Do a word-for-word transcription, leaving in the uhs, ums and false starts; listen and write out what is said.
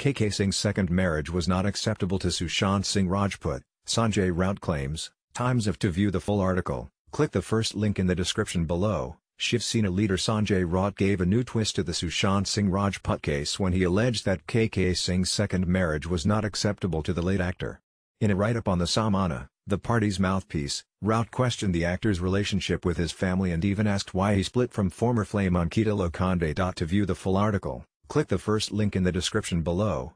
K K Singh's second marriage was not acceptable to Sushant Singh Rajput, Sanjay Raut claims. Times of to view the full article, click the first link in the description below. Shiv Sena leader Sanjay Raut gave a new twist to the Sushant Singh Rajput case when he alleged that K K Singh's second marriage was not acceptable to the late actor. In a write-up on the Saamana, the party's mouthpiece, Raut questioned the actor's relationship with his family and even asked why he split from former flame Ankita Lokhande. To view the full article, click the first link in the description below.